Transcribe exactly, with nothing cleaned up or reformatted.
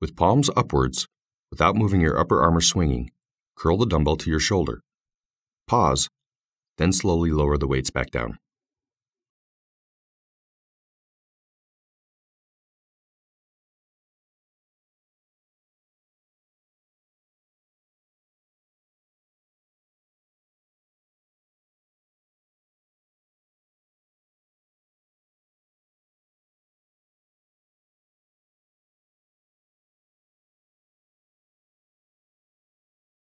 With palms upwards, without moving your upper arm or swinging, curl the dumbbell to your shoulder. Pause, then slowly lower the weights back down.